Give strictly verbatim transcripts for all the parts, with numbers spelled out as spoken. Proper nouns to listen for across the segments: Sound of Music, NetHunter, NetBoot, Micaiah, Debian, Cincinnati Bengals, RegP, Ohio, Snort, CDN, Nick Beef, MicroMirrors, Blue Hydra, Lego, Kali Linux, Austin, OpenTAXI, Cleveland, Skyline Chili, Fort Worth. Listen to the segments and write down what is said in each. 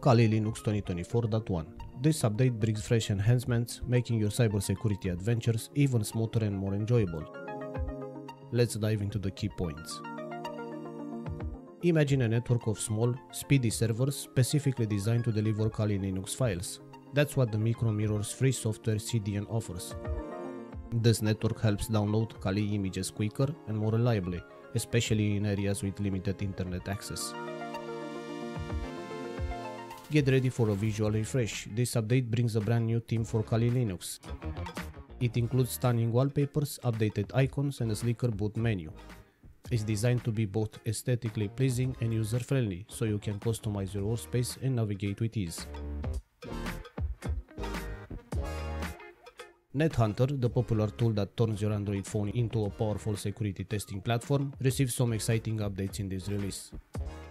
Kali Linux twenty twenty-four point one. This update brings fresh enhancements, making your cybersecurity adventures even smoother and more enjoyable. Let's dive into the key points. Imagine a network of small, speedy servers specifically designed to deliver Kali Linux files. That's what the MicroMirrors free software C D N offers. This network helps download Kali images quicker and more reliably, especially in areas with limited internet access. Get ready for a visual refresh. This update brings a brand new theme for Kali Linux. It includes stunning wallpapers, updated icons, and a slicker boot menu. It's designed to be both aesthetically pleasing and user-friendly, so you can customize your workspace and navigate with ease. NetHunter, the popular tool that turns your Android phone into a powerful security testing platform, received some exciting updates in this release.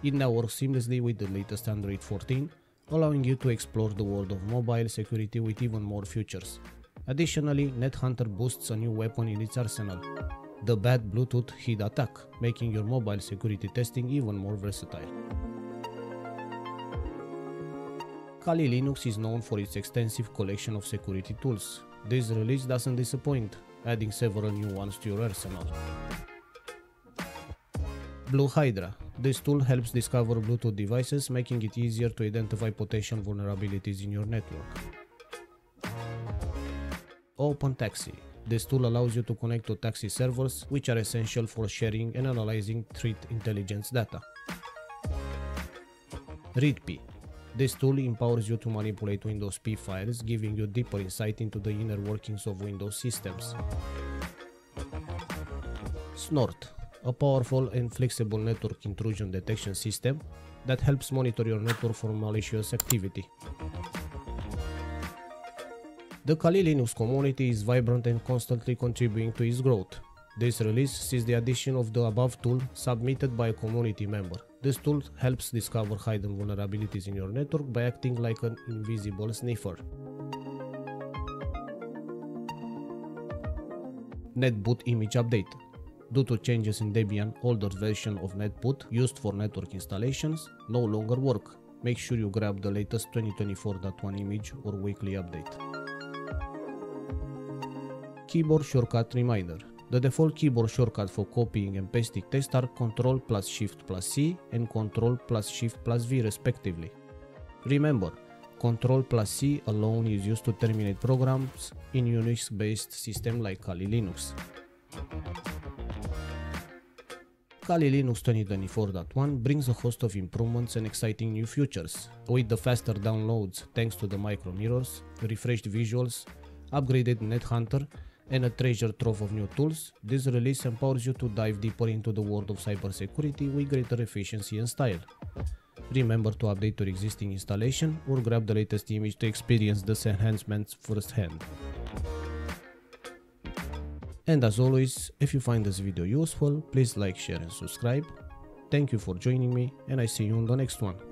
It now works seamlessly with the latest Android fourteen, allowing you to explore the world of mobile security with even more features. Additionally, NetHunter boasts a new weapon in its arsenal, the bad Bluetooth hid attack, making your mobile security testing even more versatile. Kali Linux is known for its extensive collection of security tools. This release doesn't disappoint, adding several new ones to your arsenal. Blue Hydra. This tool helps discover Bluetooth devices, making it easier to identify potential vulnerabilities in your network. OpenTAXI. This tool allows you to connect to taxi servers, which are essential for sharing and analyzing threat intelligence data. RegP. This tool empowers you to manipulate Windows P files, giving you deeper insight into the inner workings of Windows systems. Snort, a powerful and flexible network intrusion detection system that helps monitor your network for malicious activity. The Kali Linux community is vibrant and constantly contributing to its growth. This release sees the addition of the above tool submitted by a community member. This tool helps discover hidden vulnerabilities in your network by acting like an invisible sniffer. NetBoot image update. Due to changes in Debian, older version of NetBoot used for network installations no longer work. Make sure you grab the latest twenty twenty-four point one image or weekly update. Keyboard shortcut reminder. The default keyboard shortcut for copying and pasting text are Ctrl plus Shift plus C and Ctrl plus Shift plus V respectively. Remember, Ctrl plus C alone is used to terminate programs in Unix-based systems like Kali Linux. Kali Linux twenty twenty-four point one brings a host of improvements and exciting new features, with the faster downloads thanks to the MicroMirrors, refreshed visuals, upgraded NetHunter, and a treasure trove of new tools. This release empowers you to dive deeper into the world of cybersecurity with greater efficiency and style. Remember to update your existing installation or grab the latest image to experience these enhancements firsthand. And as always, if you find this video useful, please like, share and subscribe. Thank you for joining me, and I see you on the next one.